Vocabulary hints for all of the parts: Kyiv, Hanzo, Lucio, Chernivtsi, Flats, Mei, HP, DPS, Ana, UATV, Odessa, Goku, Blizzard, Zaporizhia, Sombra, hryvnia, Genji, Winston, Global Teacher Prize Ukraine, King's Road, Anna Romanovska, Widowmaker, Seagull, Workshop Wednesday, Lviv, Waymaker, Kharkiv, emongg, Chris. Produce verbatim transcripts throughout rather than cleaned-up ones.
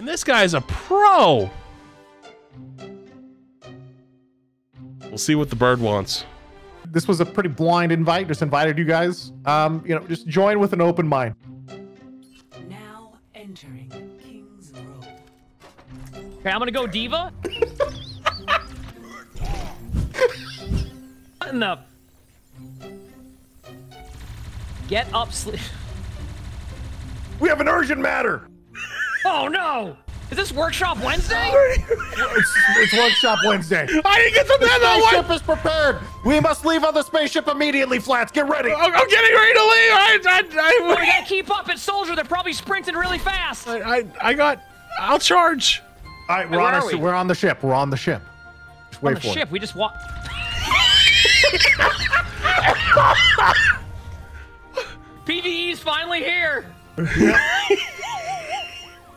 And this guy's a pro! We'll see what the bird wants. This was a pretty blind invite, just invited you guys. Um, you know, just join with an open mind. Now entering King's Road. Okay, I'm gonna go diva. What in the... Get up, sleep. We have an urgent matter. Oh no! Is this Workshop Wednesday? it's, it's Workshop Wednesday. I didn't get the memo. The spaceship is prepared. We must leave on the spaceship immediately, Flats. Get ready. I'm, I'm getting ready to leave. I, I, I, we gotta keep up at Soldier. They're probably sprinting really fast. I, I, I got. I'll charge. All right, we're on, our, we? we're on the ship. We're on the ship. Just wait on the for ship. It. We just walk. PvE's finally here.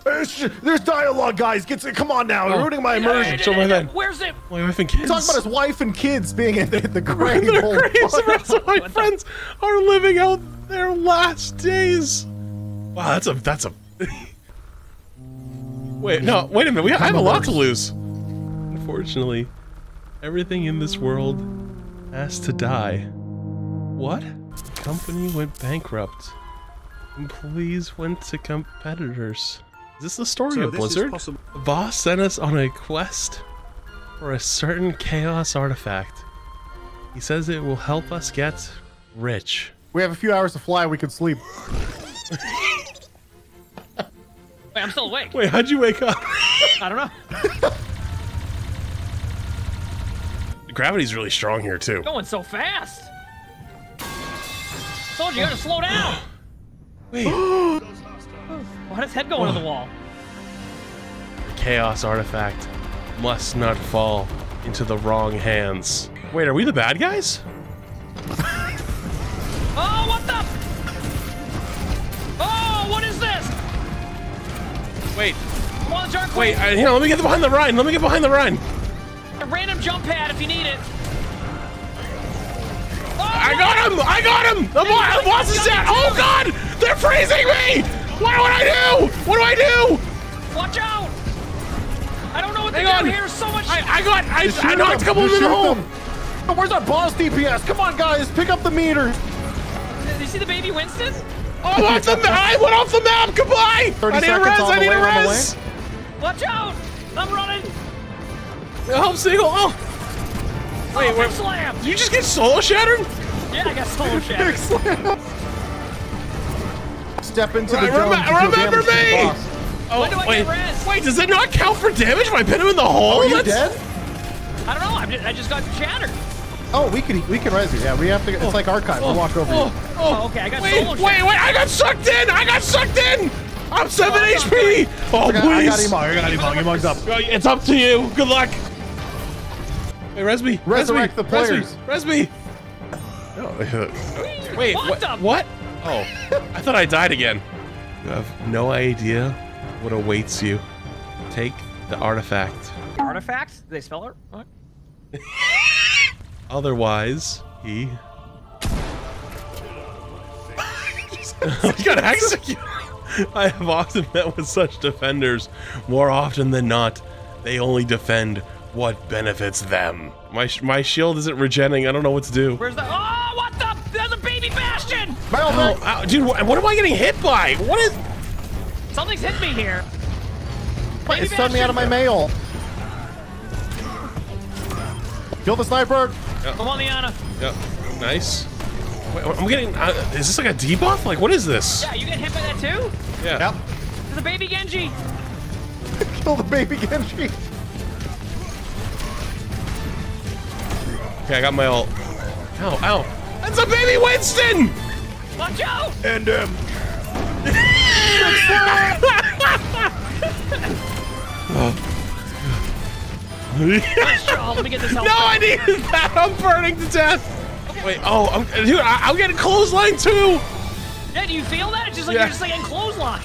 There's, there's dialogue, guys. Get to, come on now. You're oh. ruining my immersion. So where then? Where's it? We're talking about his wife and kids being in the, the grave. The, the rest of my what friends the? are living out their last days. Wow, that's a that's a. Wait, no, wait a minute. We have, I have a lot to lose. Unfortunately, everything in this world has to die. What? The company went bankrupt. Employees went to competitors. Is this the story so of Blizzard? The boss sent us on a quest for a certain chaos artifact. He says it will help us get rich. We have a few hours to fly, we can sleep. Wait, I'm still awake. Wait, how'd you wake up? I don't know. The gravity's really strong here too. Going so fast. I told you, you gotta slow down. Wait. Why does head go into the wall? The chaos artifact must not fall into the wrong hands. Wait, are we the bad guys? Oh, what the? Oh, what is this? Wait. Come on, Dark Queen. Wait, I, you know, let me get behind the run. Let me get behind the run. A random jump pad if you need it. Oh, I got him! I got him! The boss is dead! Oh, God! They're freezing me! What do I do? What do I do? Watch out! I don't know what they got here. So much. I, I got. I, I knocked a couple of them home. Oh, where's our boss D P S? Come on, guys, pick up the meter. Did you see the baby Winston? Oh, off the I went off the map. Goodbye. I need a res. I need a res. Watch out! I'm running. Help, Seagull. Oh. Wait, oh, wait. Slam. Did you just get solo shattered? Yeah, I got solo shattered. Slam. Step into right, the dome. Rem remember me! Oh, do wait, wait, does it not count for damage if I pin him in the hole? Oh, are you That's... dead? I don't know. I'm just, I just got shattered. Oh, we can we can res you. Yeah, we have to. It's oh, like archive. Oh, we'll walk over oh, you. Oh, oh, okay. I got wait, solo wait, wait, wait! I got sucked in! I got sucked in! I'm seven oh, H P! Oh, please! I got Emog. I got Emog. Emog's up. It's up to you. Good luck. Hey, res me. Resurrect the players. Res me. Oh, wait, what? What? what? Oh, I thought I died again. You have no idea what awaits you. Take the artifact. Artifact? Did they spell it? What? Otherwise, he... he got executed. I have often met with such defenders. More often than not, they only defend what benefits them. My sh my shield isn't regenning. I don't know what to do. Where's the... Oh, what the... There's a baby bastion! Ow, ow, dude, what, what am I getting hit by? What is... Something's hit me here. It stunned me out of my mail. Kill the sniper. Yep. I'm on the Ana. Yep. Nice. Wait, I'm getting... Uh, is this like a debuff? Like, what is this? Yeah, you get hit by that too? Yeah. Yep. There's a baby Genji. Kill the baby Genji. Okay, I got my ult. Ow, ow. That's a baby Winston! Watch out! And him. Nice job. Let me get this help. No, I needed that. I'm burning to death. Okay. Wait, oh, I'm, dude, I, I'm getting clothesline too. Yeah, do you feel that? It's just like yeah. you're just like getting clothesline.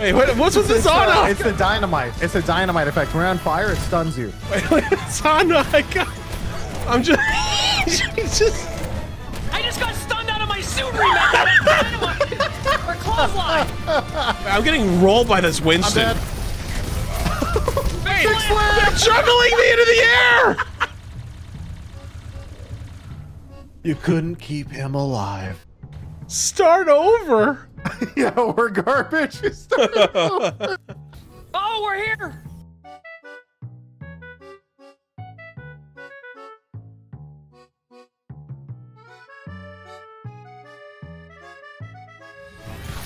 Wait, wait, what's with this Ana? It's the dynamite. It's the dynamite effect. When you're on fire, it stuns you. Wait, wait, it's Ana. I got. I'm just. She's just. I just got stunned out of my suit rematch! We're clothesline! I'm getting rolled by this Winston. Wait! They're juggling me into the air! You couldn't keep him alive. Start over? Yeah, we're garbage. Start over. Oh, we're here!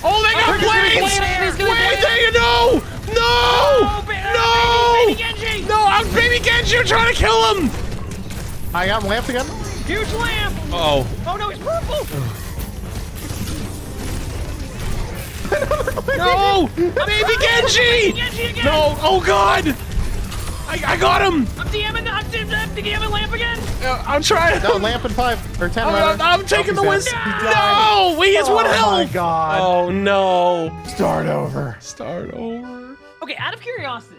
Oh, they got blades! Wait, there you know! No! No! No! No, I'm baby Genji! You're trying to kill him! I got him lamped again. Huge lamp! Uh oh. Oh no, he's purple! No! Baby Genji! Genji again. No! Oh god! I, I got him! I'm DMing, I'm DMing lamp again! Uh, I'm trying to. No, lamp in five or ten. I'm, I'm taking oh, the wins. No! He has one health! Oh my god. Oh no. Start over. Start over. Okay, out of curiosity,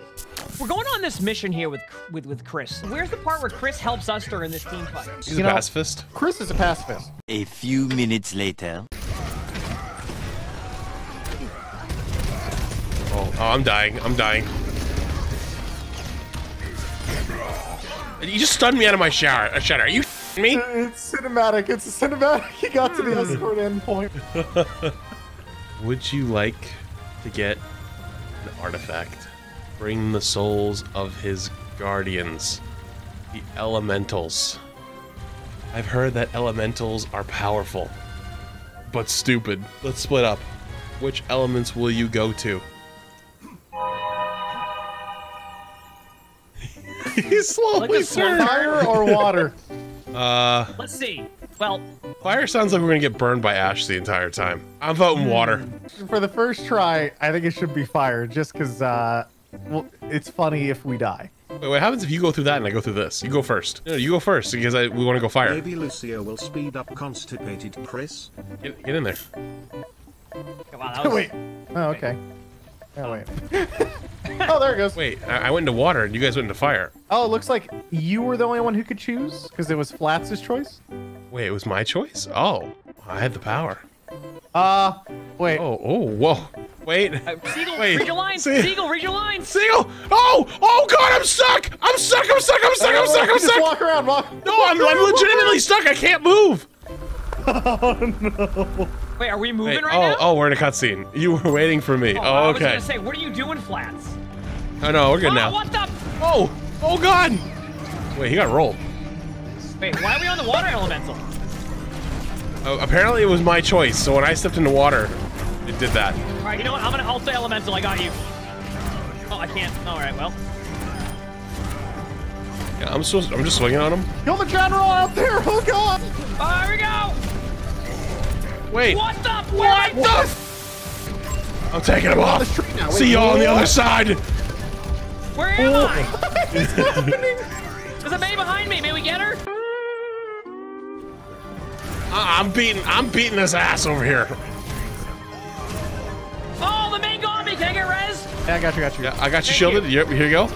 we're going on this mission here with with with Chris. Where's the part where Chris helps us during this team fight? He's you a know, pacifist. Chris is a pacifist. A few minutes later. Oh, oh I'm dying. I'm dying. You just stunned me out of my shower. Uh, shutter. Are you f***ing me? It's cinematic. It's a cinematic. He got to the escort end point. Would you like to get an artifact? Bring the souls of his guardians, the elementals. I've heard that elementals are powerful, but stupid. Let's split up. Which elements will you go to? He's slowly turning. Like fire or water? Uh. Let's see. Well. Fire sounds like we're gonna get burned by ash the entire time. I'm voting water. For the first try, I think it should be fire, just because uh, well, it's funny if we die. Wait, what happens if you go through that and I go through this? You go first. No, you go first because I, we want to go fire. Maybe Lucio will speed up constipated Chris. Get, get in there. Come on. That was... Wait. Oh, okay. Oh wait. Oh, there it goes. Wait, I went into water and you guys went into fire. Oh, it looks like you were the only one who could choose because it was Flats's choice. Wait, it was my choice? Oh, I had the power. Uh, wait. Oh, oh, whoa. Wait. Uh, Seagull, wait. Read your lines. Se Seagull, read your lines. Seagull. Oh, oh God, I'm stuck. I'm stuck. I'm stuck. I'm stuck. I'm stuck. I'm stuck. Walk around. Walk. No, walk I'm, around, I'm legitimately stuck. I can't move. Oh no. Wait, are we moving Wait, right oh, now? Oh, we're in a cutscene. You were waiting for me. Oh, oh okay. I was gonna say, what are you doing, Flats? Oh no, we're good oh, now. What the? Oh, oh god! Wait, he got rolled. Wait, why are we on the water elemental? Oh, apparently it was my choice. So when I stepped into water, it did that. All right, you know what? I'm gonna ult the elemental. I got you. Oh, I can't. All right, well. Yeah, I'm supposed. I'm just swinging on him. Kill the general out there! Oh god! Oh, here we go! Wait. What the? What, what the? F I'm taking him off. Wait, see y'all on the other side. Where am oh. I? What is happening? There's a Mei behind me. May we get her? I I'm beating. I'm beating this ass over here. Oh, the Mei got me. Can I get res? Yeah, I got you. Got you. Yeah, I got you Thank shielded. You. Here you go.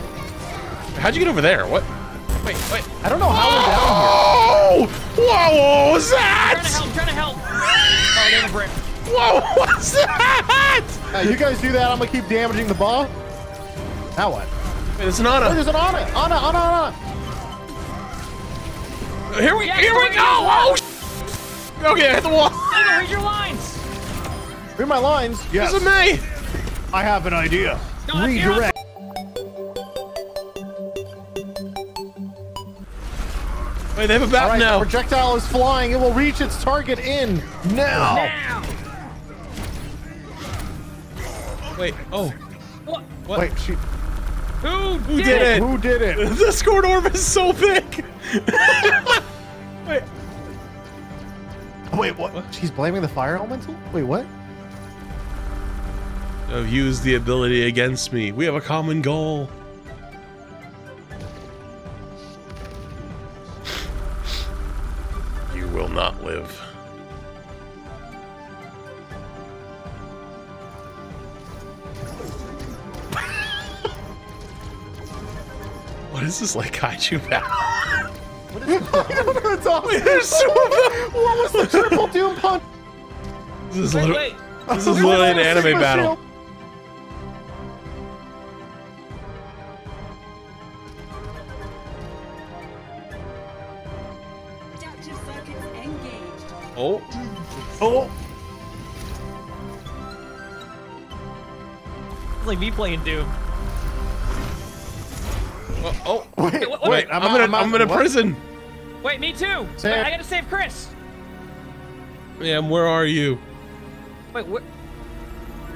How'd you get over there? What? Wait, wait. I don't know how oh! we're down here. Whoa! What was that? I'm trying to help. Trying to help. Whoa, what's that? Uh, you guys do that, I'm gonna keep damaging the ball. Now what? Wait, it's an Ana. Oh, there's an Ana. Ana, Ana, Ana. Here we, yeah, here we go. Oh, sh okay, I hit the wall. Ana, read your lines. Read my lines. Yes. There's a Mei. I have an idea. No, redirect. Wait, they have a bat right, now. The projectile is flying. It will reach its target in now. Now. Wait. Oh. What? What? Wait. She... Who, Who did, did it? it? Who did it? The scored orb is so big. Wait. Wait. What? what? She's blaming the fire elemental. Wait. What? Oh, use the ability against me. We have a common goal. Will not live. What is this, like kaiju battle? What is this? I don't know, it's awesome. Wait, there's two of them. What was the triple doom punch? This is wait, literally, wait. This is literally an anime battle. Shield. Oh. Oh. It's like me playing Doom. Oh, oh. Wait, wait, wait, wait. I'm, I'm, I'm in a prison. Wait, me too. Wait, I gotta save Chris. Man, where are you? Wait, what?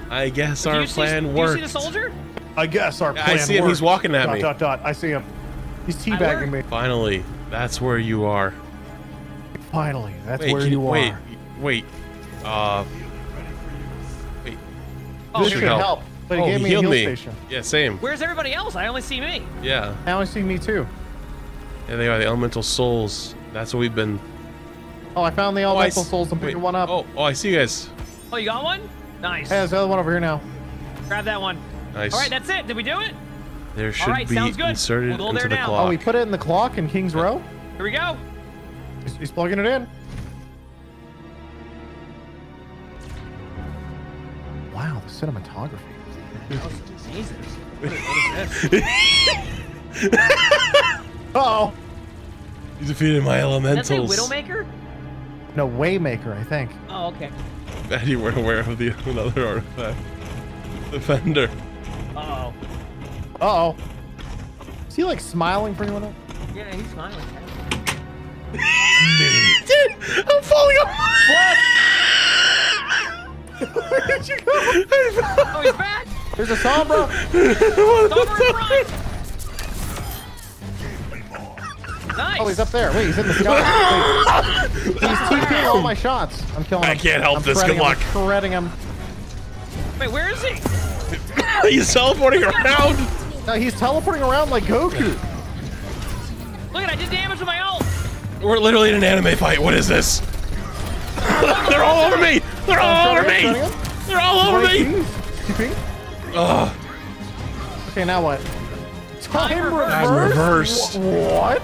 I guess our plan worked. Do you see the soldier? I guess our plan worked. I see him. He's walking at me. Dot, dot, dot. I see him. He's teabagging me. Finally, that's where you are. Finally, that's where you are. Wait, wait. Uh, wait. Oh, this should help. But he gave me a heal station. Yeah, same. Where's everybody else? I only see me. Yeah. I only see me too. Yeah, they are the elemental souls. That's what we've been. Oh, I found the elemental souls. I'm picking one up. Oh, oh, I see you guys. Oh, you got one? Nice. Hey, there's the other one over here now. Grab that one. Nice. All right, that's it. Did we do it? There should right, be inserted we'll into the now. clock. Oh, we put it in the clock in King's yeah. Row? Here we go. He's, he's plugging it in. Wow, the cinematography. That was amazing. What is this? Uh-oh. You defeated my elementals. Did that say Widowmaker? No, Waymaker, I think. Oh, okay. I'm glad you weren't aware of the another artifact. Defender. Uh-oh. Uh-oh. Is he like smiling for anyone else? Yeah, he's smiling. Dude, I'm falling off. What? Where did you go? Oh, he's back. There's a Sombra. Sombra, nice. Oh, he's up there. Wait, he's in the sky. Wait. He's TPing all my shots. I'm killing him. I can't help I'm this. Good luck. I'm shredding him. Wait, where is he? He's teleporting around! No, he's teleporting around like Goku. Look at I did damage with my ult! We're literally in an anime fight. What is this? They're all over me! They're all over me! They're all over me! Ugh. Okay, now what? Time reversed? Time reversed. What?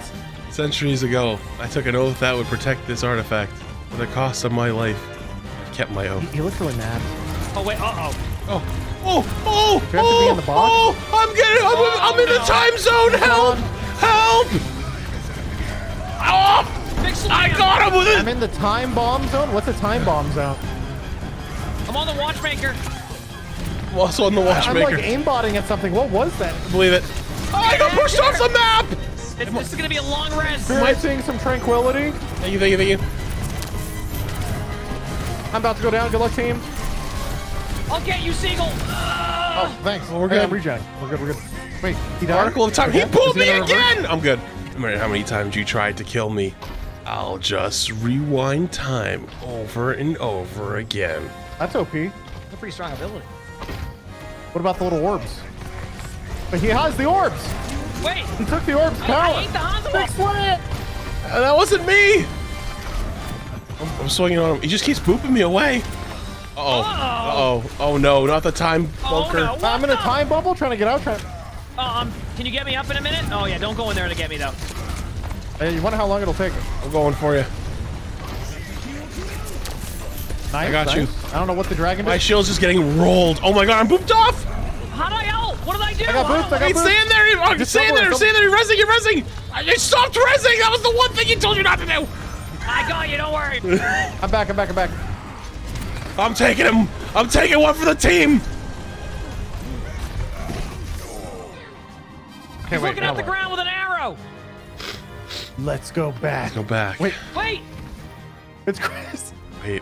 Centuries ago, I took an oath that would protect this artifact. At the cost of my life, I kept my oath. He looked really mad. Oh, wait, uh-oh. Oh. Oh, oh, oh, oh, oh, I'm getting, I'm, oh, I'm in no. the time zone, help, help, oh, I got him with it. I'm in the time bomb zone? What's a time bomb zone? I'm on the watchmaker. I'm also on the watchmaker. I'm like aimbotting at something. What was that? Believe it. Oh, I got pushed off the map. It's, this is going to be a long rest. Am I seeing some tranquility? Thank you, thank you, thank you. I'm about to go down. Good luck, team. I'll get you, Seagull! Uh, oh, thanks. Well, we're good. We're good. We're good. We're good. Wait, he died? Particle of time. He pulled me again! I'm good. No matter how many times you tried to kill me, I'll just rewind time over and over again. That's O P. That's a pretty strong ability. What about the little orbs? But he has the orbs! Wait! He took the orbs power! I ate the Hanzo! Uh, that wasn't me! I'm, I'm swinging on him. He just keeps booping me away. Uh-oh. Uh-oh. Uh-oh. Oh, no. Not the time bunker. Oh, no. I'm in a time bubble trying to get out. Trying... Um, can you get me up in a minute? Oh, yeah. Don't go in there to get me, though. Hey, you wonder how long it'll take. I'm going for you. Nice, I got nice. you. I don't know what the dragon did. My shield's just getting rolled. Oh, my God. I'm booped off. How do I out? What did I do? I got booped. I got booped. Stay in there. Oh, just stay in there. Stay in there. You're rezzing. You're rezzing. You stopped rezzing. That was the one thing you told you not to do. I got you. Don't worry. I'm back. I'm back. I'm back. I'm taking him. I'm taking one for the team. Okay, He's wait, looking at the ground with an arrow. Let's go back. Let's go back. Wait. Wait. It's Chris. Wait.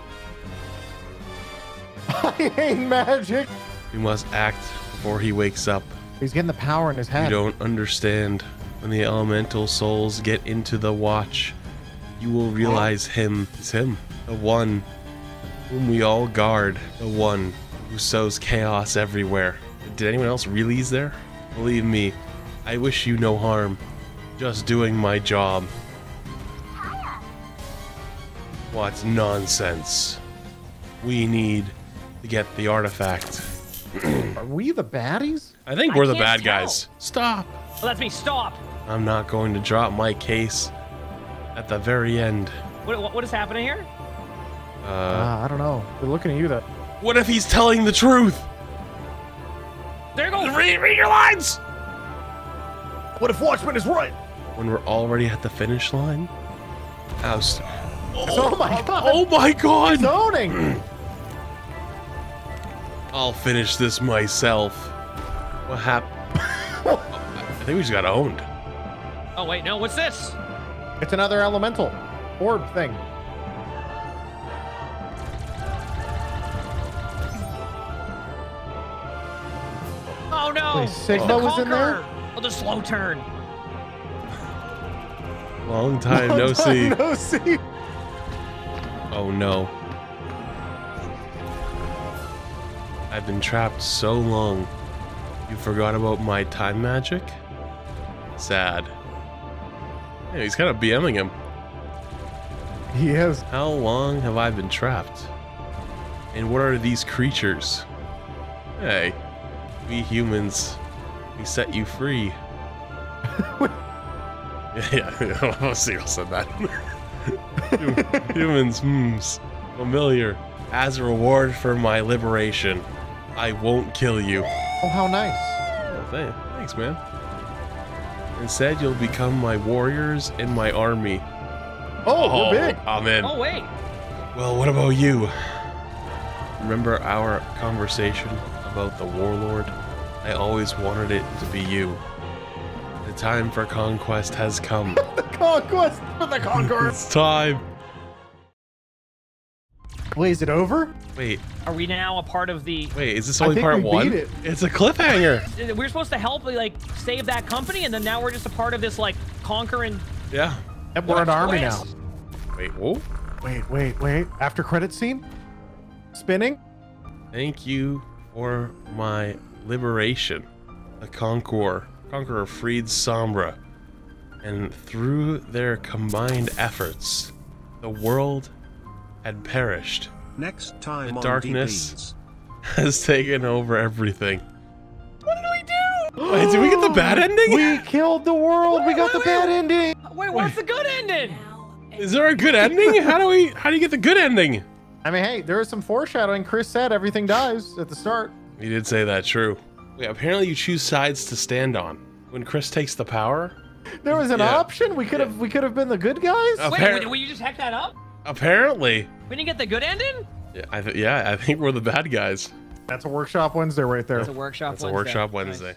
I ain't magic. We must act before he wakes up. He's getting the power in his head. You don't understand. When the elemental souls get into the watch, you will realize him. It's him. The one. Whom we all guard, the one who sows chaos everywhere. Did anyone else really is there? Believe me, I wish you no harm. Just doing my job. What nonsense. We need to get the artifact. Are we the baddies? I think we're I the bad tell. guys. Stop. Let me stop. I'm not going to drop my case at the very end. What, what, what is happening here? Uh, uh, I don't know. They're looking at you. That. What if he's telling the truth? There goes. Read, read your lines. What if Watchman is right? When we're already at the finish line, how? Oh, oh my god! Oh my god! Zoning! I'll finish this myself. What happened? I think we just got owned. Oh wait, no, what's this? It's another elemental orb thing. Oh no! Wait, Sigma was in there? Oh, the slow turn. Long time no see. No see. Oh no. I've been trapped so long. You forgot about my time magic? Sad. Yeah, he's kind of BMing him. He is. How long have I been trapped? And what are these creatures? Hey, we humans, we set you free. Yeah, Seagull said that. Humans, hmms, familiar. As a reward for my liberation, I won't kill you. Oh, how nice. Oh, th thanks, man. Instead, you'll become my warriors and my army. Oh, oh you're big. I'm in. Oh, wait. Well, what about you? Remember our conversation about the warlord? I always wanted it to be you. The time for conquest has come. The conquest for the conqueror. It's time. Wait, is it over? Wait. Are we now a part of the... Wait, is this only part one? It. It's a cliffhanger. We're supposed to help, like, save that company, and then now we're just a part of this, like, conquering... Yeah. And we're an army now. Wait, whoa. Wait, wait, wait. After credit scene? Spinning? Thank you for my liberation. The Conqueror. Conqueror freed Sombra. And through their combined efforts, the world... had perished. Next time the darkness has taken over everything. What did we do? Wait, did we get the bad ending? We killed the world. Wait, we got wait, the wait. bad ending. Wait, what's the good ending? Is there a good ending? How do we? How do you get the good ending? I mean, hey, there was some foreshadowing. Chris said everything dies at the start. He did say that. True. Yeah, apparently you choose sides to stand on. When Chris takes the power, there was an yeah. option. We could have. Yeah. We could have been the good guys. Appar wait, will you just hack that up? Apparently. We didn't get the good ending? Yeah, I, th yeah, I think we're the bad guys. That's a Workshop Wednesday right there. That's a Workshop That's Wednesday. That's a Workshop Wednesday. Nice.